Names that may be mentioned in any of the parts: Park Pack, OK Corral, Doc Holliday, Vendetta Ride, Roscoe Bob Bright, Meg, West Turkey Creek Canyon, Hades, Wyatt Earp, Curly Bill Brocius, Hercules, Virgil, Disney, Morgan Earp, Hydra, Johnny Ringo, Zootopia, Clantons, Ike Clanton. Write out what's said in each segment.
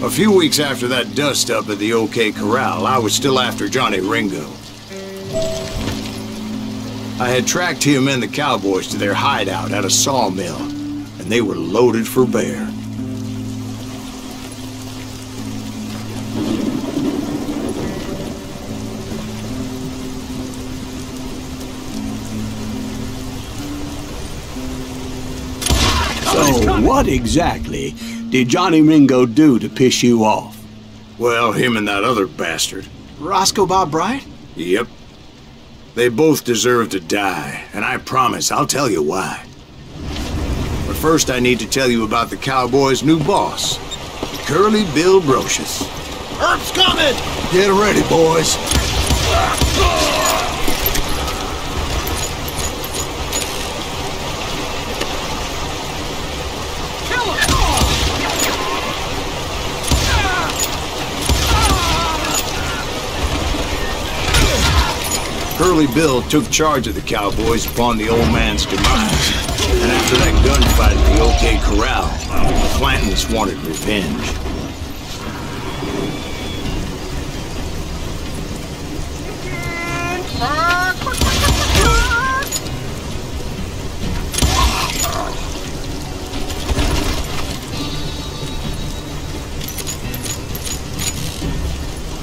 A few weeks after that dust-up at the OK Corral, I was still after Johnny Ringo. I had tracked him and the cowboys to their hideout at a sawmill, and they were loaded for bear. So, what exactly did Johnny Ringo do to piss you off? Well, him and that other bastard. Roscoe Bob Bright? Yep. They both deserve to die, and I promise I'll tell you why. But first I need to tell you about the cowboy's new boss, Curly Bill Brocius. Earp's coming! Get ready, boys. Curly Bill took charge of the cowboys upon the old man's demise, and after that gunfight at the OK Corral, the Clantons wanted revenge.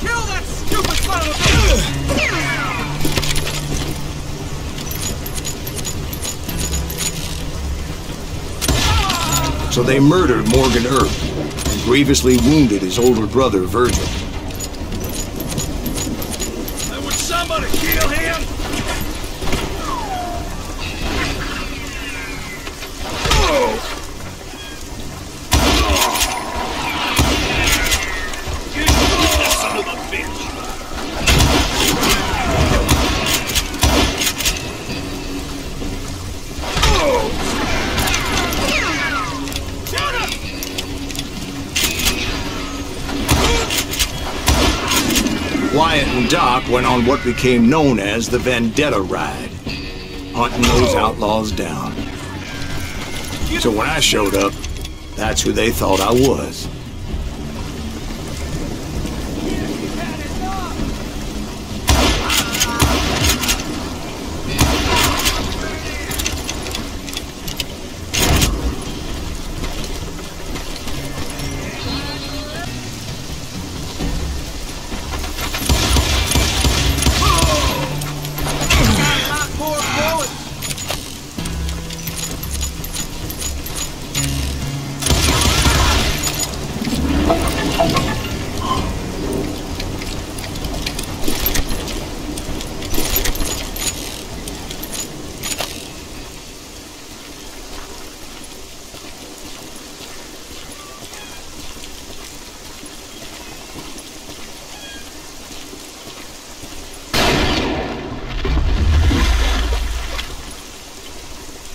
Kill that stupid son of a bitch! So they murdered Morgan Earp and grievously wounded his older brother, Virgil. I want somebody to kill him! Wyatt and Doc went on what became known as the Vendetta Ride, hunting those outlaws down. So when I showed up, that's who they thought I was.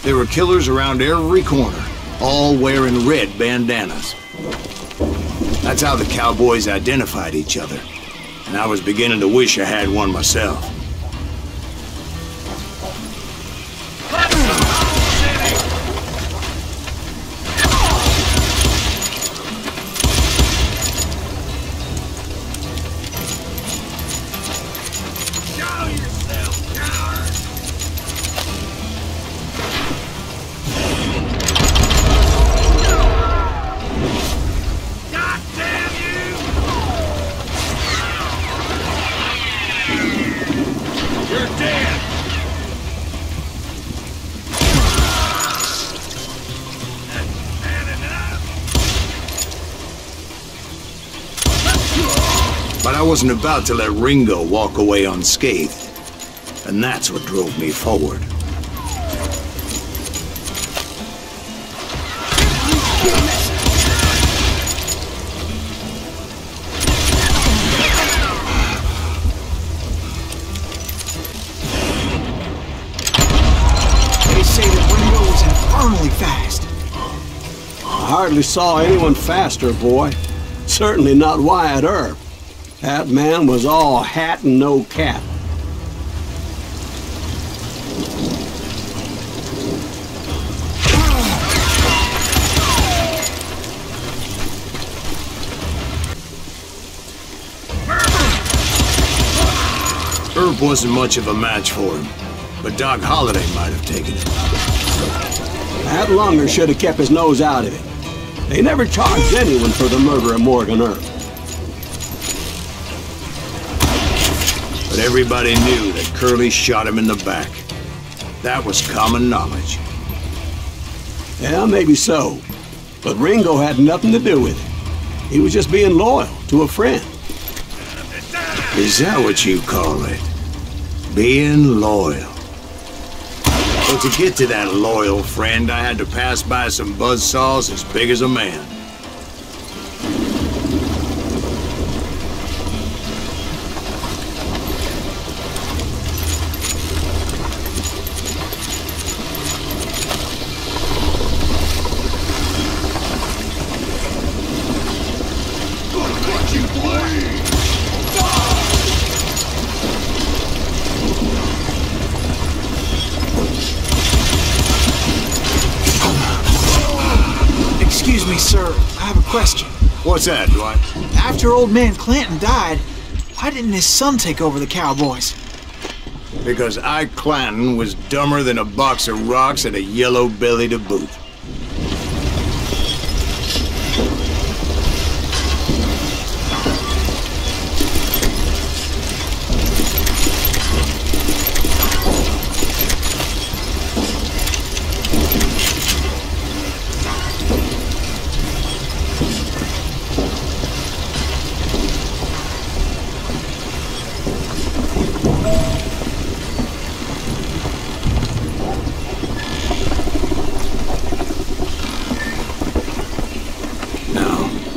There were killers around every corner, all wearing red bandanas. That's how the cowboys identified each other, and I was beginning to wish I had one myself. But I wasn't about to let Ringo walk away unscathed, and that's what drove me forward. They say that Ringo was infernally fast. I hardly saw anyone faster, boy. Certainly not Wyatt Earp. That man was all hat and no cap. Earp wasn't much of a match for him, but Doc Holliday might have taken it. That Longer should have kept his nose out of it. They never charged anyone for the murder of Morgan Earp. But everybody knew that Curly shot him in the back. That was common knowledge. Yeah, maybe so. But Ringo had nothing to do with it. He was just being loyal to a friend. Is that what you call it? Being loyal. Well, to get to that loyal friend, I had to pass by some buzzsaws as big as a man. Question. What's that, Dwight? After old man Clanton died, why didn't his son take over the Cowboys? Because Ike Clanton was dumber than a box of rocks and a yellow belly to boot.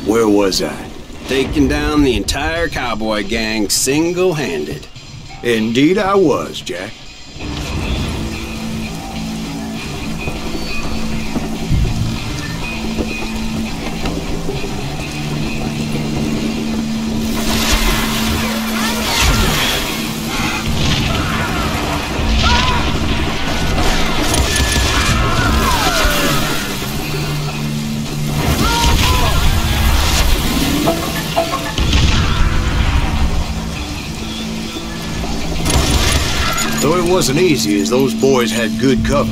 Where was I? Taking down the entire cowboy gang single-handed. Indeed I was, Jack. Though it wasn't easy, as those boys had good cover.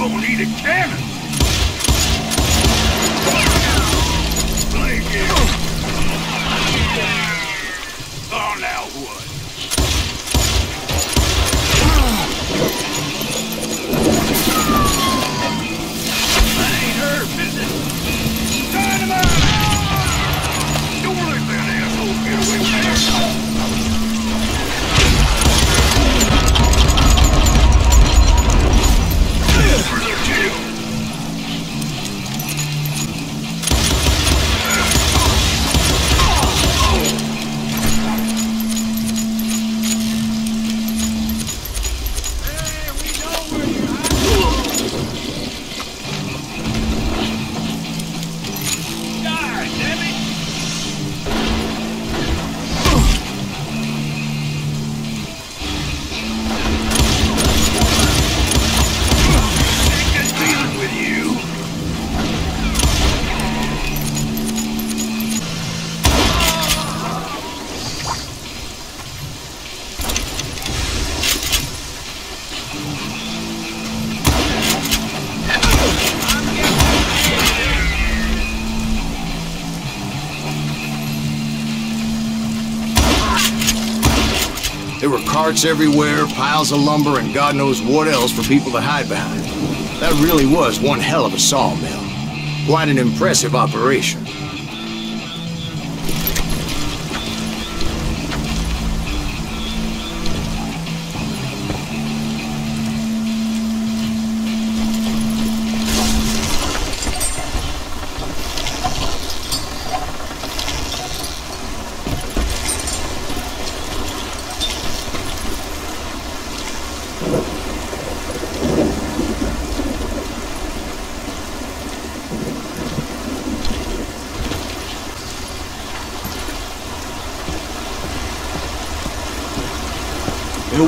gonna need a cannon! Thank you! Oh, now what? That ain't Earp, is it? Dynamite! Don't let that asshole get away with that! For the kill! Carts everywhere, piles of lumber, and God knows what else for people to hide behind. That really was one hell of a sawmill. Quite an impressive operation.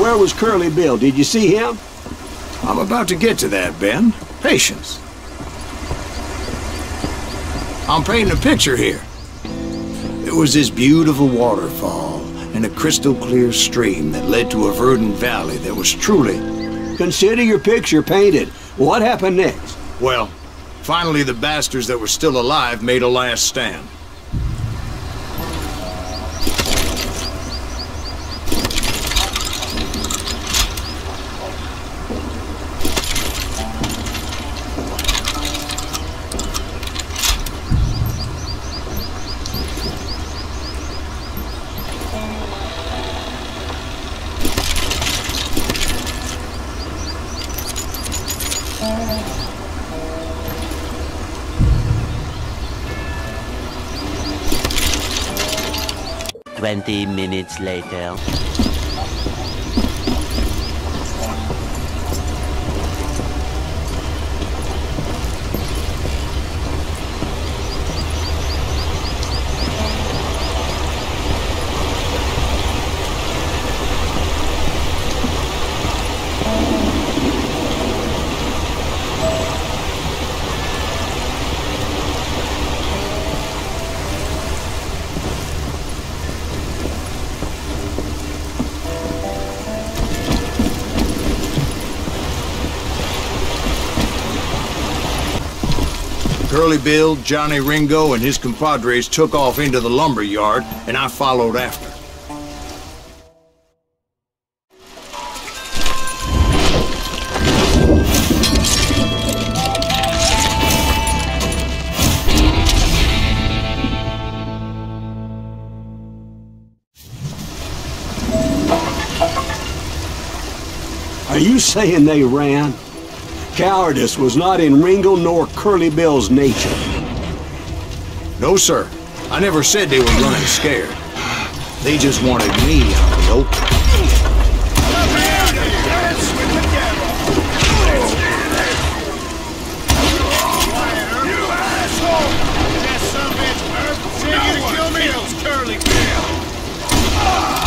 Where was Curly Bill? Did you see him? I'm about to get to that, Ben. Patience. I'm painting a picture here. There was this beautiful waterfall and a crystal clear stream that led to a verdant valley that was truly... Consider your picture painted. What happened next? Well, finally the bastards that were still alive made a last stand. Minutes later. Curly Bill, Johnny Ringo, and his compadres took off into the lumber yard, and I followed after. Are you saying they ran? Cowardice was not in Ringo nor Curly Bill's nature. No, sir. I never said they were running scared. They just wanted me out of the open. Come here and dance with the devil! Oh. You asshole! That son of a bitch, Earp! Say you to kill me! Kills Curly Bill! Ah.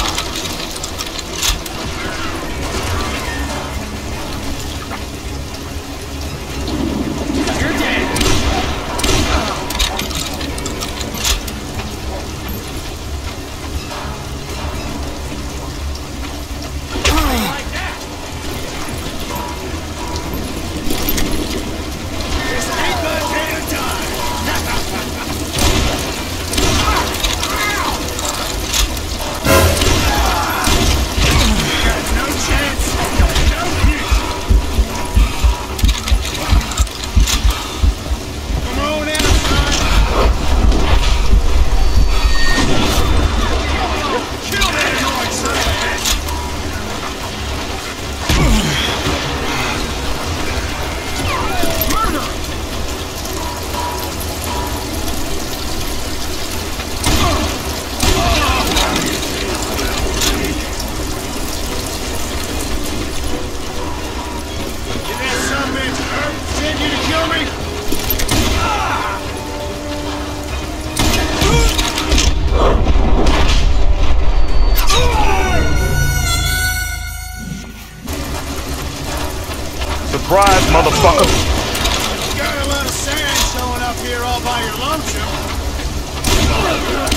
motherfucker. You got a lot of sand showing up here all by your luncheon. Oh,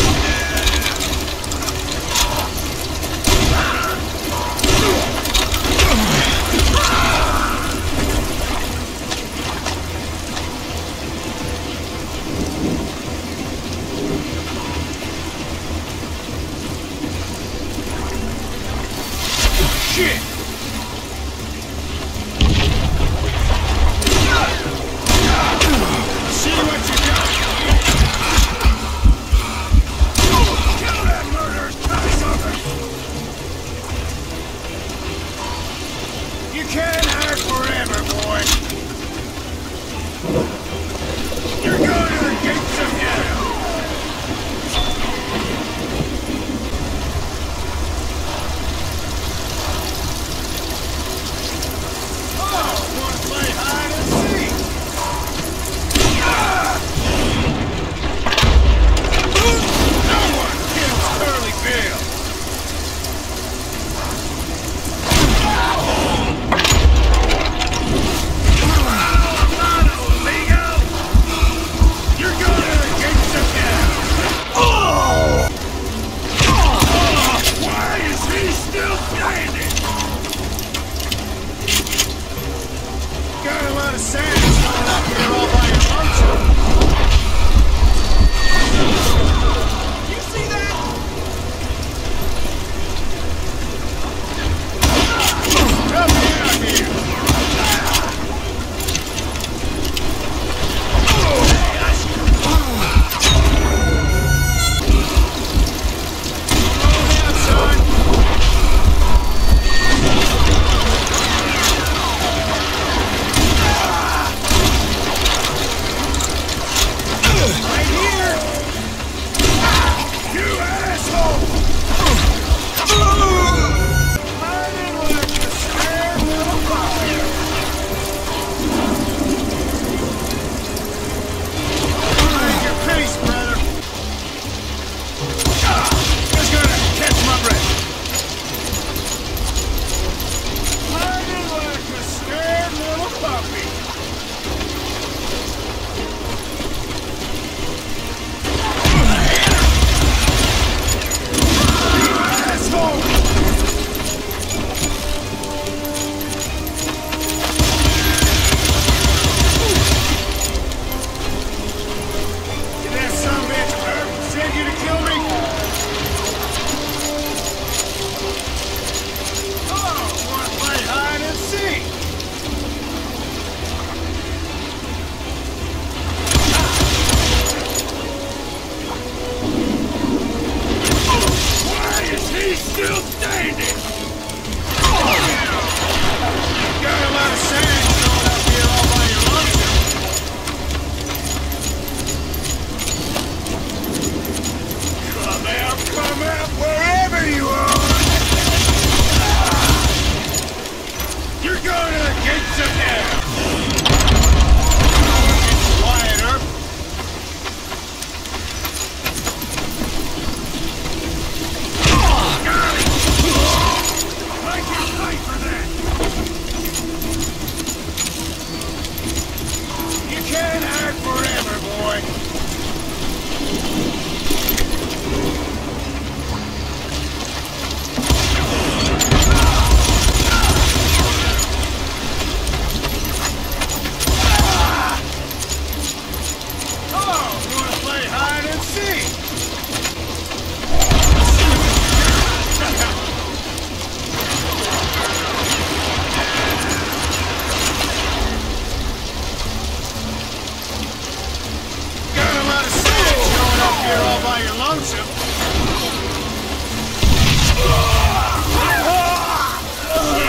shit.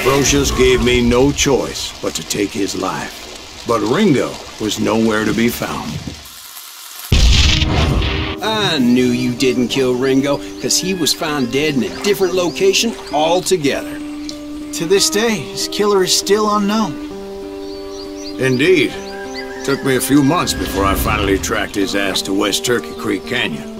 Brocius gave me no choice but to take his life, but Ringo was nowhere to be found. I knew you didn't kill Ringo, because he was found dead in a different location altogether. To this day, his killer is still unknown. Indeed. Took me a few months before I finally tracked his ass to West Turkey Creek Canyon.